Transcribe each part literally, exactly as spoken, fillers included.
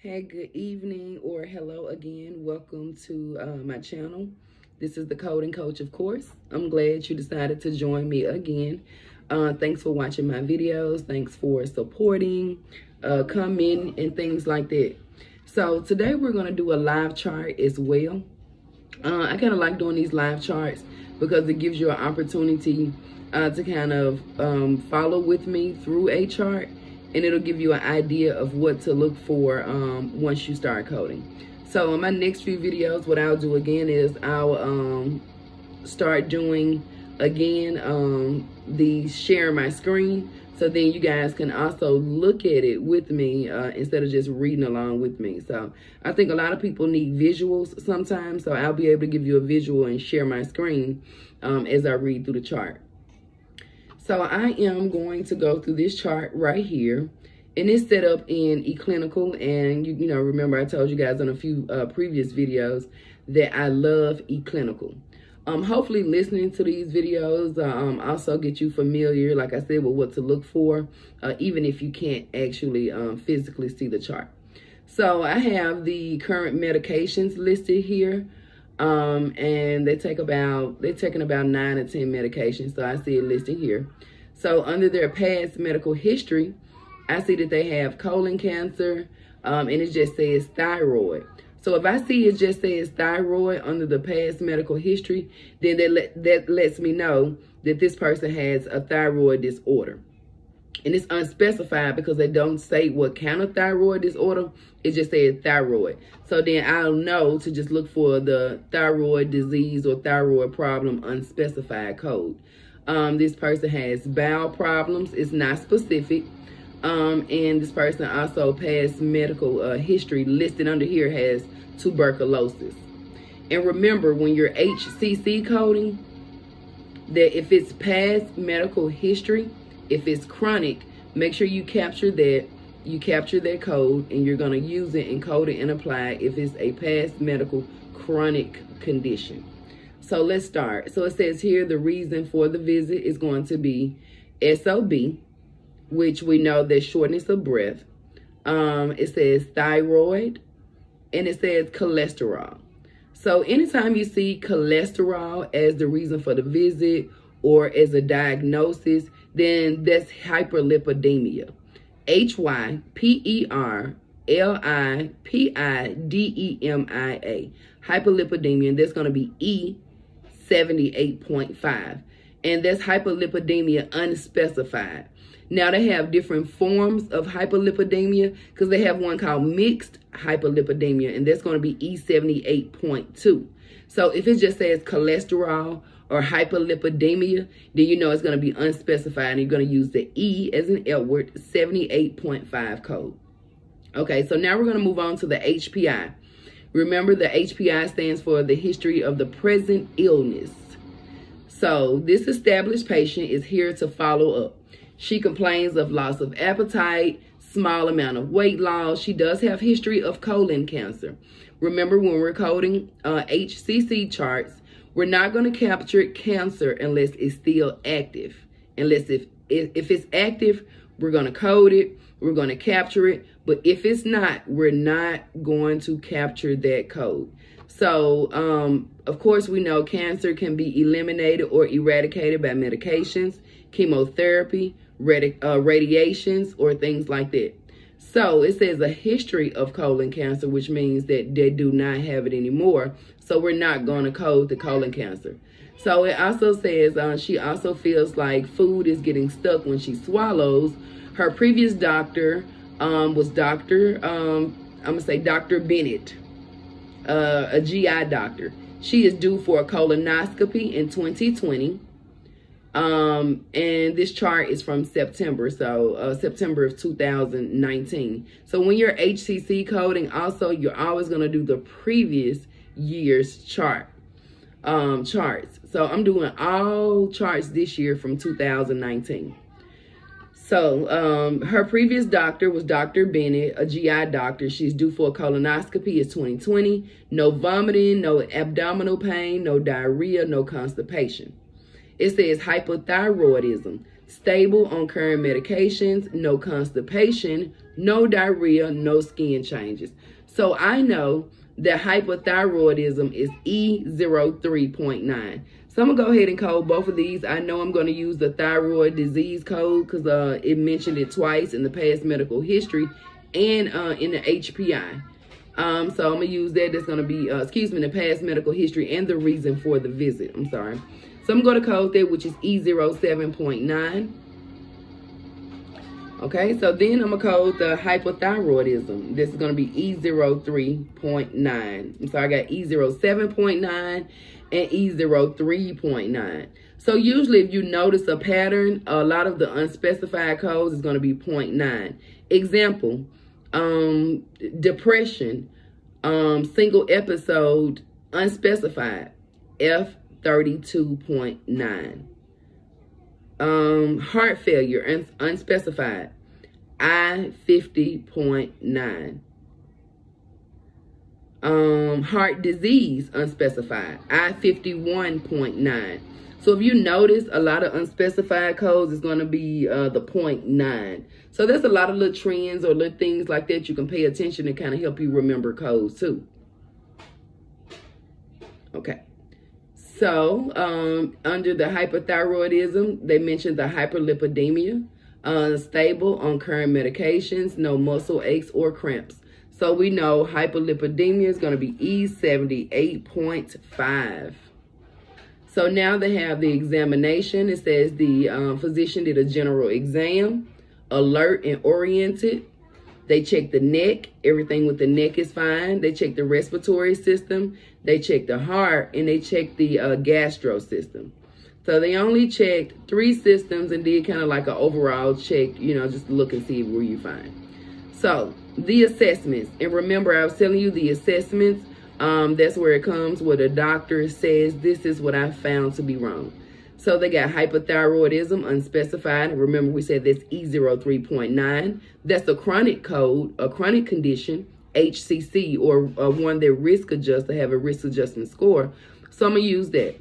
Hey, good evening, or hello again. Welcome to uh, my channel. This is the Coding Coach, of course. I'm glad you decided to join me again. Uh, thanks for watching my videos. Thanks for supporting, uh, commenting, and things like that. So today we're going to do a live chart as well. Uh, I kind of like doing these live charts because it gives you an opportunity uh, to kind of um, follow with me through a chart. And it'll give you an idea of what to look for um, once you start coding. So in my next few videos, what I'll do again is I'll um, start doing again um, the share my screen. So then you guys can also look at it with me uh, instead of just reading along with me. So I think a lot of people need visuals sometimes. So I'll be able to give you a visual and share my screen um, as I read through the chart. So I am going to go through this chart right here, and it's set up in eClinical. And you, you know, remember I told you guys on a few uh, previous videos that I love eClinical. Um, hopefully listening to these videos um, also get you familiar, like I said, with what to look for, uh, even if you can't actually um, physically see the chart. So I have the current medications listed here. Um, and they take about, they're taking about nine or ten medications. So I see it listed here. So under their past medical history, I see that they have colon cancer, um, and it just says thyroid. So if I see it just says thyroid under the past medical history, then that, let, that lets me know that this person has a thyroid disorder. And it's unspecified because they don't say what kind of thyroid disorder. It just says thyroid. So then I'll know to just look for the thyroid disease or thyroid problem unspecified code. Um, this person has bowel problems. It's not specific. Um, and this person also past medical uh, history listed under here has tuberculosis. And remember, when you're H C C coding, that if it's past medical history, if it's chronic, make sure you capture that, you capture that code, and you're gonna use it and code it and apply it if it's a past medical chronic condition. So let's start. So it says here the reason for the visit is going to be S O B, which we know that shortness of breath. Um, it says thyroid, and it says cholesterol. So anytime you see cholesterol as the reason for the visit or as a diagnosis, then that's hyperlipidemia. H Y P E R L I P I D E M I A. Hyperlipidemia, and that's going to be E seventy-eight point five. And that's hyperlipidemia unspecified. Now, they have different forms of hyperlipidemia because they have one called mixed hyperlipidemia, and that's going to be E seventy-eight point two. So if it just says cholesterol or hyperlipidemia, then you know it's going to be unspecified, and you're going to use the E as in Edward seventy-eight point five code. Okay, so now we're going to move on to the H P I. Remember, the H P I stands for the history of the present illness. So this established patient is here to follow up. She complains of loss of appetite, small amount of weight loss. She does have history of colon cancer. Remember, when we're coding uh, H C C charts, we're not going to capture cancer unless it's still active. Unless if, if, if it's active, we're going to code it, we're going to capture it. But if it's not, we're not going to capture that code. So, um, of course, we know cancer can be eliminated or eradicated by medications, chemotherapy, radi uh, radiations, or things like that. So it says a history of colon cancer, which means that they do not have it anymore. So we're not going to code the colon cancer. So it also says uh, she also feels like food is getting stuck when she swallows. Her previous doctor um, was Doctor, um, I'm going to say Doctor Bennett, uh, a G I doctor. She is due for a colonoscopy in twenty twenty. Um, and this chart is from September, so uh, September of two thousand nineteen. So when you're H C C coding, also you're always going to do the previous year's chart, um, charts. So I'm doing all charts this year from two thousand nineteen. So um, her previous doctor was Doctor Bennett, a G I doctor. She's due for a colonoscopy. It's twenty twenty. No vomiting, no abdominal pain, no diarrhea, no constipation. It says hypothyroidism. stable on current medications, no constipation, no diarrhea, no skin changes. So I know that hypothyroidism is E zero three point nine. So I'm gonna go ahead and code both of these. I know I'm gonna use the thyroid disease code because uh, it mentioned it twice in the past medical history and uh, in the H P I. Um, so I'm gonna use that. That's gonna be, uh, excuse me, the past medical history and the reason for the visit. I'm sorry. So I'm gonna code that, which is E zero seven point nine. Okay, so then I'm gonna code the hypothyroidism. This is gonna be E zero three point nine. So I got E zero seven point nine. And E zero three point nine. So usually if you notice a pattern, a lot of the unspecified codes is going to be zero point nine. Example, um, depression, um, single episode, unspecified, F thirty-two point nine. Um, heart failure, un unspecified, I fifty point nine. Um, heart disease, unspecified, I fifty-one point nine. So if you notice, a lot of unspecified codes is going to be uh, the zero point nine. So there's a lot of little trends or little things like that you can pay attention to kind of help you remember codes too. Okay. So um, under the hypothyroidism, they mentioned the hyperlipidemia, uh, stable on current medications, no muscle aches or cramps. So we know hyperlipidemia is going to be E seventy-eight point five. So now they have the examination. It says the um, physician did a general exam, alert and oriented. They check the neck. Everything with the neck is fine. They check the respiratory system. They check the heart, and they check the uh, gastro system. So they only checked three systems and did kind of like an overall check, you know, just look and see where you find. So the assessments, and remember I was telling you the assessments, um, that's where it comes where the doctor says this is what I found to be wrong. So they got hypothyroidism, unspecified. Remember we said that's E zero three point nine. That's a chronic code, a chronic condition, H C C, or uh, one that risk adjusts to have a risk adjustment score. So I'm going to use that.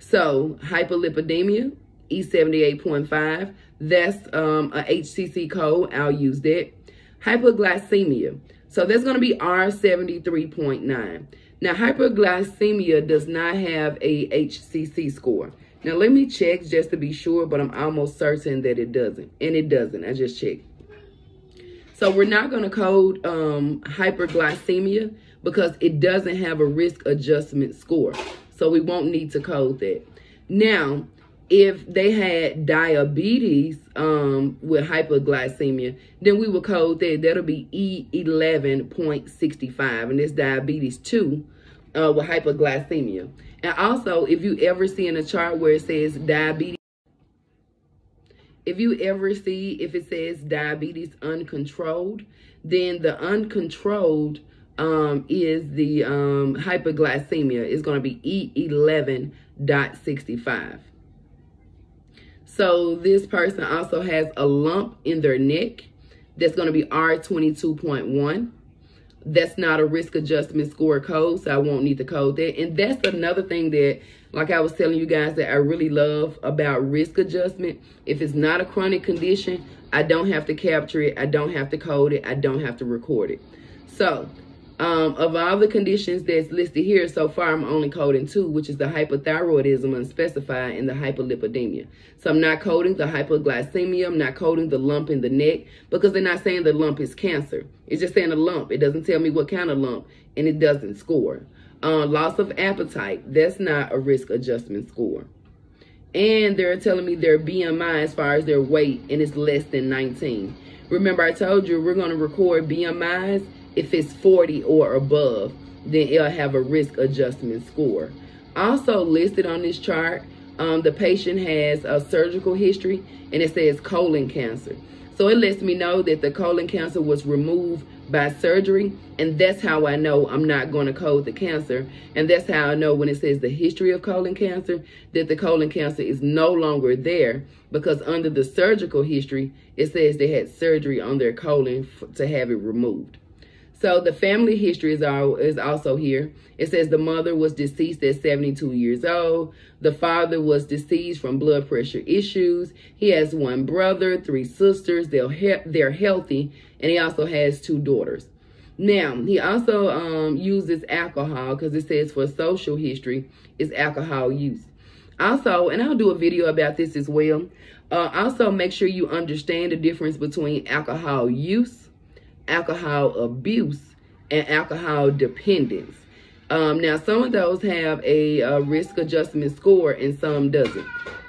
So hyperlipidemia, E seventy-eight point five, that's um, a H C C code. I'll use that. Hyperglycemia. So that's going to be R seventy-three point nine. Now, hyperglycemia does not have a H C C score. Now, let me check just to be sure, but I'm almost certain that it doesn't. And it doesn't. I just checked. So we're not going to code um, hyperglycemia because it doesn't have a risk adjustment score. So we won't need to code that. Now, if they had diabetes um, with hyperglycemia, then we would code that. That'll be E eleven point sixty-five, and it's diabetes two uh, with hyperglycemia. And also, if you ever see in a chart where it says diabetes, if you ever see if it says diabetes uncontrolled, then the uncontrolled um, is the um, hyperglycemia. It's going to be E eleven point sixty-five. So this person also has a lump in their neck. That's going to be R twenty-two point one. That's not a risk adjustment score code, so I won't need to code that. And that's another thing that, like I was telling you guys, that I really love about risk adjustment. If it's not a chronic condition, I don't have to capture it. I don't have to code it. I don't have to record it. So um, of all the conditions that's listed here so far, I'm only coding two, which is the hypothyroidism unspecified and the hyperlipidemia. So I'm not coding the hyperglycemia. I'm not coding the lump in the neck because they're not saying the lump is cancer. It's just saying a lump. It doesn't tell me what kind of lump, and it doesn't score. Uh, loss of appetite. That's not a risk adjustment score. And they're telling me their B M I as far as their weight, and it's less than nineteen. Remember, I told you we're going to record B M Is. If it's forty or above, then it'll have a risk adjustment score. Also listed on this chart, um, the patient has a surgical history, and it says colon cancer. So it lets me know that the colon cancer was removed by surgery, and that's how I know I'm not going to code the cancer. And that's how I know when it says the history of colon cancer, that the colon cancer is no longer there, because under the surgical history, it says they had surgery on their colon to have it removed. So the family history is, all, is also here. It says the mother was deceased at seventy-two years old. The father was deceased from blood pressure issues. He has one brother, three sisters. They'll he they're healthy. And he also has two daughters. Now, he also um, uses alcohol because it says for social history, it's alcohol use. Also, and I'll do a video about this as well. Uh, also, make sure you understand the difference between alcohol use, alcohol abuse, and alcohol dependence. Um, now, some of those have a, a risk adjustment score and some doesn't.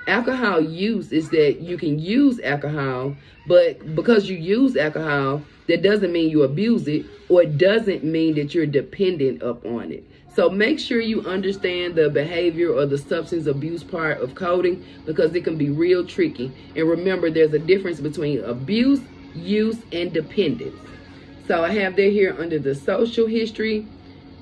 Alcohol use is that you can use alcohol, but because you use alcohol, that doesn't mean you abuse it, or it doesn't mean that you're dependent upon it. So make sure you understand the behavior or the substance abuse part of coding, because it can be real tricky. And remember, there's a difference between abuse, use, and dependence. So I have that here under the social history,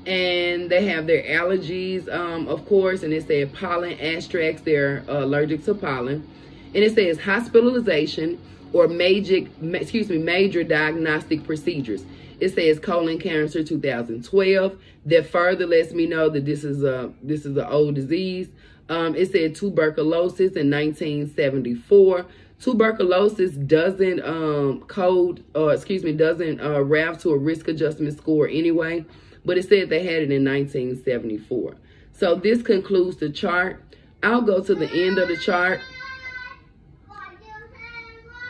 and they have their allergies, um, of course, and it said pollen extracts, they're uh, allergic to pollen. And it says hospitalization or major, excuse me, major diagnostic procedures. It says colon cancer two thousand twelve. That further lets me know that this is a this is an old disease. Um, it said tuberculosis in nineteen seventy-four. Tuberculosis doesn't um, code, or uh, excuse me, doesn't uh, route to a risk adjustment score anyway. But it said they had it in nineteen seventy-four. So this concludes the chart. I'll go to the end of the chart.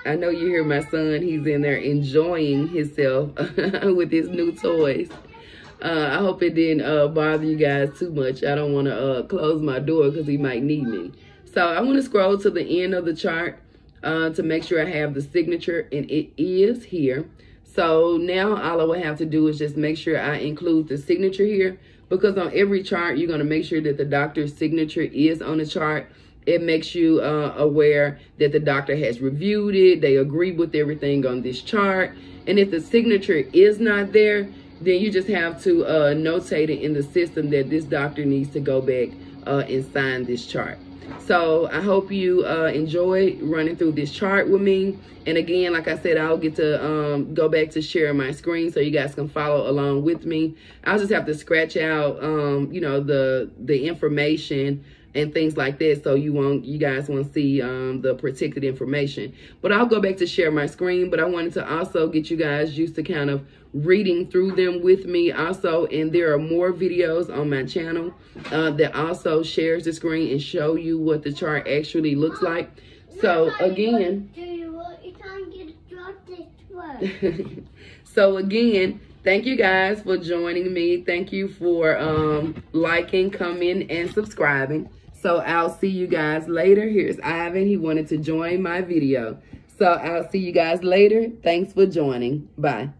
I know you hear my son, he's in there enjoying himself with his new toys. Uh, I hope it didn't uh, bother you guys too much. I don't want to uh, close my door because he might need me. So I want to scroll to the end of the chart uh, to make sure I have the signature, and it is here. So now all I will have to do is just make sure I include the signature here, because on every chart, you're going to make sure that the doctor's signature is on the chart. It makes you uh, aware that the doctor has reviewed it, they agree with everything on this chart. And if the signature is not there, then you just have to uh, notate it in the system that this doctor needs to go back uh, and sign this chart. So I hope you uh, enjoyed running through this chart with me. And again, like I said, I'll get to um, go back to share my screen so you guys can follow along with me. I'll just have to scratch out, um, you know, the, the information and things like that, so you won't, you guys won't see um, the protected information. But I'll go back to share my screen, but I wanted to also get you guys used to kind of reading through them with me also. And there are more videos on my channel uh, that also shares the screen and show you what the chart actually looks like. So again, so again, thank you guys for joining me. Thank you for um, liking, commenting, and subscribing. So I'll see you guys later. Here's Ivan. He wanted to join my video. So I'll see you guys later. Thanks for joining. Bye.